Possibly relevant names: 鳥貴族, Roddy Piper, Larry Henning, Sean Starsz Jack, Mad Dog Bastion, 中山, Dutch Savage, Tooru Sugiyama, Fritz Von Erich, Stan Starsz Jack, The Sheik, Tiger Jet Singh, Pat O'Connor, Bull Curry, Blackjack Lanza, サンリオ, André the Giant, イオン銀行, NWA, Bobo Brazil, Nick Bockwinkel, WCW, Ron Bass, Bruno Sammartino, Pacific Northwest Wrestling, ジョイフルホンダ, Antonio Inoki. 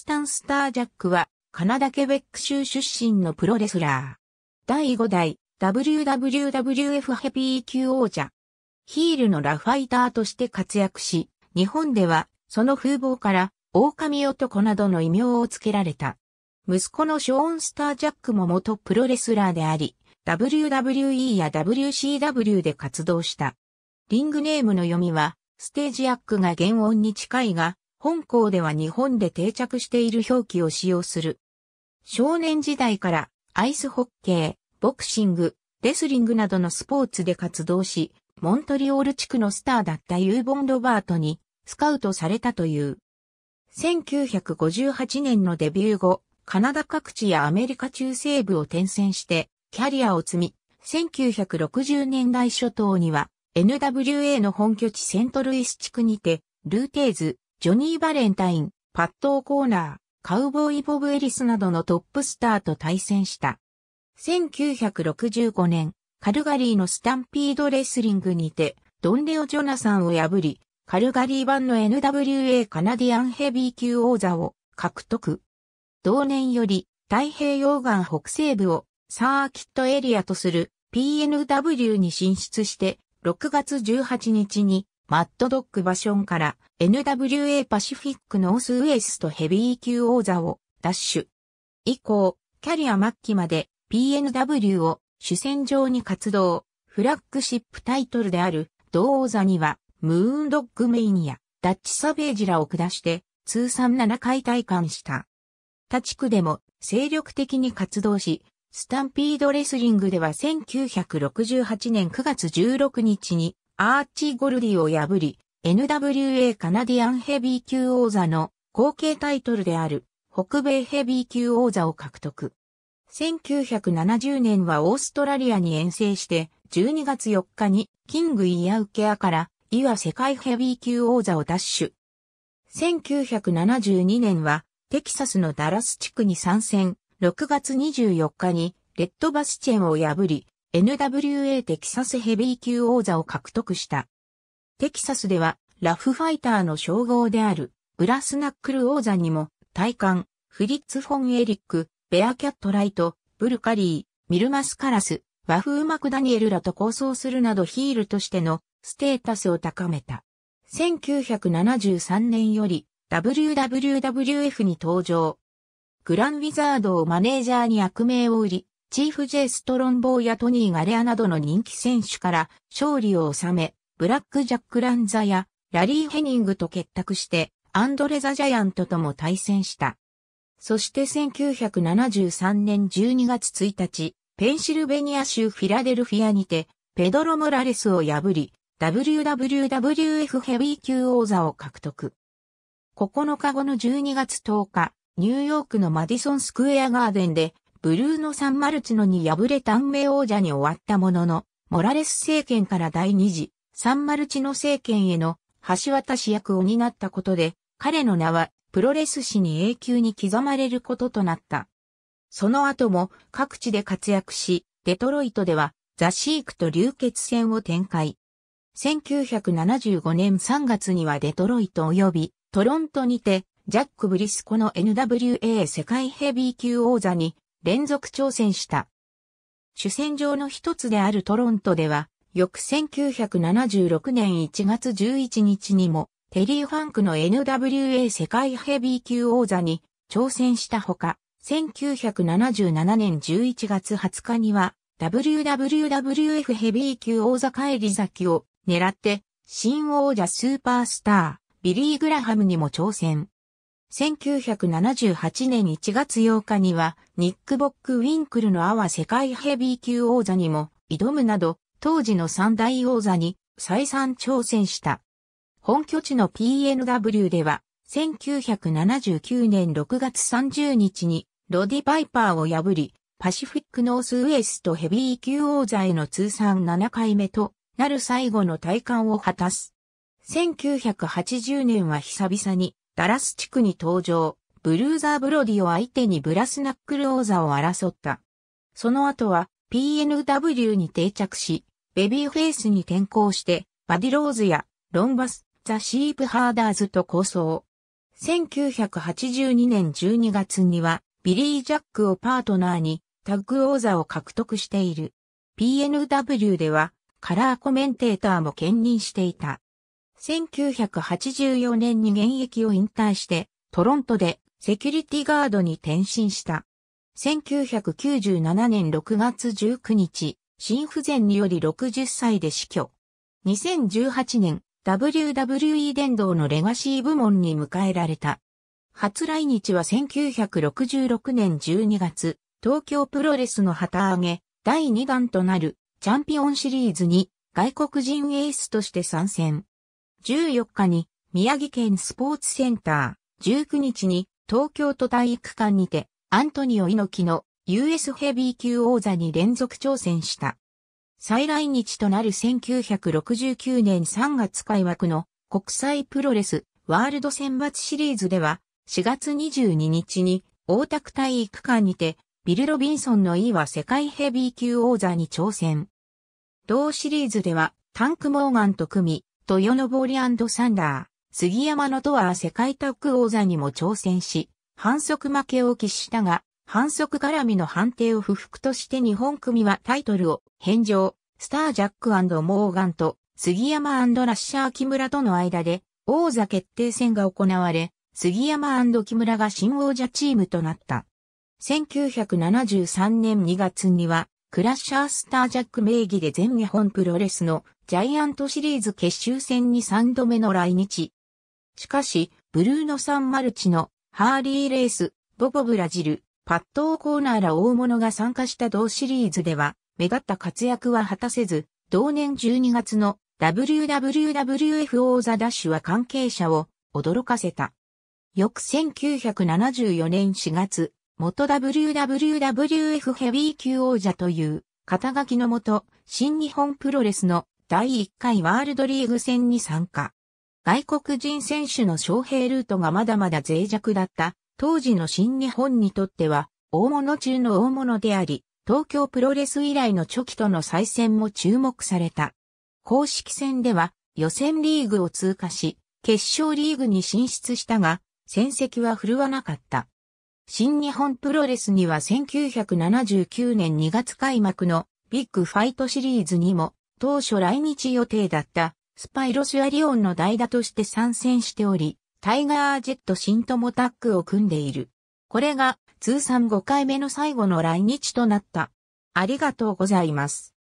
スタン・スター・ジャックは、カナダ・ケベック州出身のプロレスラー。第5代 WWWF ヘビー級王者。ヒールのラファイターとして活躍し、日本ではその風貌から狼男などの異名を付けられた。息子のショーン・スター・ジャックも元プロレスラーであり、WWE や WCW で活動した。リングネームの読みは、ステージアックが原音に近いが、本校では日本で定着している表記を使用する。少年時代からアイスホッケー、ボクシング、レスリングなどのスポーツで活動し、モントリオール地区のスターだったユーボン・ロバートにスカウトされたという。1958年のデビュー後、カナダ各地やアメリカ中西部を転戦してキャリアを積み、1960年代初頭には NWA の本拠地セントルイス地区にて、ルーテーズ、ジョニー・バレンタイン、パット・オコーナー、カウボーイ・ボブ・エリスなどのトップスターと対戦した。1965年、カルガリーのスタンピードレスリングにて、ドンレオ・ジョナサンを破り、カルガリー版の NWA カナディアンヘビー級王座を獲得。同年より、太平洋岸北西部をサーキットエリアとする PNW に進出して、6月18日に、マッドドッグバションから NWA パシフィックノースウエストヘビー級王座を奪取。以降、キャリア末期まで PNW を主戦場に活動、フラッグシップタイトルである同王座にはムーンドッグメインやダッチサベージらを下して通算7回戴冠した。他地区でも精力的に活動し、スタンピードレスリングでは1968年9月16日にアーチー・ゴルディを破り、NWA カナディアンヘビー級王座の後継タイトルである北米ヘビー級王座を獲得。1970年はオーストラリアに遠征して、12月4日にキング・イアウケアからイワ世界ヘビー級王座を奪取。1972年はテキサスのダラス地区に参戦、6月24日にレッド・バスチェンを破り、NWA テキサスヘビー級王座を獲得した。テキサスではラフファイターの称号であるブラスナックル王座にも戴冠、フリッツ・フォン・エリック、ベアキャット・ライト、ブル・カリー、ミルマス・カラス、ワフー・マクダニエルらと抗争するなどヒールとしてのステータスを高めた。1973年より WWWF に登場。グラン・ウィザードをマネージャーに悪名を売り、チーフ・ジェイ・ストロンボーやトニー・ガレアなどの人気選手から勝利を収め、ブラック・ジャック・ランザやラリー・ヘニングと結託して、アンドレ・ザ・ジャイアントとも対戦した。そして1973年12月1日、ペンシルベニア州フィラデルフィアにて、ペドロ・モラレスを破り、WWWF ヘビー級王座を獲得。9日後の12月10日、ニューヨークのマディソン・スクエア・ガーデンで、ブルーノ・サンマルチノに敗れ短命王者に終わったものの、モラレス政権から第二次、サンマルチノ政権への橋渡し役を担ったことで、彼の名はプロレス史に永久に刻まれることとなった。その後も各地で活躍し、デトロイトではザ・シークと流血戦を展開。1975年3月にはデトロイト及びトロントにて、ジャック・ブリスコの NWA 世界ヘビー級王座に、連続挑戦した。主戦場の一つであるトロントでは、翌1976年1月11日にも、テリー・ファンクの NWA 世界ヘビー級王座に挑戦したほか、1977年11月20日には、WWWF ヘビー級王座返り咲きを狙って、新王者スーパースター、ビリー・グラハムにも挑戦。1978年1月8日には、ニック・ボック・ウィンクルのAWA世界ヘビー級王座にも挑むなど、当時の三大王座に再三挑戦した。本拠地の PNW では、1979年6月30日にロディ・パイパーを破り、パシフィック・ノース・ウエストヘビー級王座への通算7回目となる最後の戴冠を果たす。1980年は久々に、ダラス地区に登場、ブルーザー・ブロディを相手にブラスナックル王座を争った。その後は PNW に定着し、ベビーフェイスに転向して、バディローズやロンバス、ザ・シープハーダーズと抗争。1982年12月には、ビリー・ジャックをパートナーに、タッグ王座を獲得している。PNW では、カラーコメンテーターも兼任していた。1984年に現役を引退して、トロントでセキュリティガードに転身した。1997年6月19日、心不全により60歳で死去。2018年、WWE 殿堂のレガシー部門に迎えられた。初来日は1966年12月、東京プロレスの旗揚げ、第2弾となるチャンピオンシリーズに外国人エースとして参戦。14日に宮城県スポーツセンター、19日に東京都体育館にてアントニオ猪木の US ヘビー級王座に連続挑戦した。再来日となる1969年3月開幕の国際プロレスワールド選抜シリーズでは4月22日に大田区体育館にてビル・ロビンソンのIWA世界ヘビー級王座に挑戦。同シリーズではタンク・モーガンと組み、豊登り&サンダー、杉山のトアー世界タッグ王座にも挑戦し、反則負けを喫したが、反則絡みの判定を不服として日本組はタイトルを返上、スター・ジャック&モーガンと杉山&ラッシャー・木村との間で王座決定戦が行われ、杉山&木村が新王者チームとなった。1973年2月には、クラッシャースタージャック名義で全日本プロレスのジャイアントシリーズ決勝戦に3度目の来日。しかし、ブルーノ・サンマルチのハーリー・レース、ボボ・ブラジル、パット・オコーナーら大物が参加した同シリーズでは、目立った活躍は果たせず、同年12月の WWWF 王座奪取は関係者を驚かせた。翌1974年4月、元 WWWF ヘビー級王者という肩書きのもと、新日本プロレスの第1回ワールドリーグ戦に参加。外国人選手の招聘ルートがまだまだ脆弱だった当時の新日本にとっては大物中の大物であり、東京プロレス以来のチョキとの再戦も注目された。公式戦では予選リーグを通過し、決勝リーグに進出したが、戦績は振るわなかった。新日本プロレスには1979年2月開幕のビッグファイトシリーズにも当初来日予定だったスパイロ・スアリオンの代打として参戦しており、タイガー・ジェット・シンともタッグを組んでいる。これが通算5回目の最後の来日となった。ありがとうございます。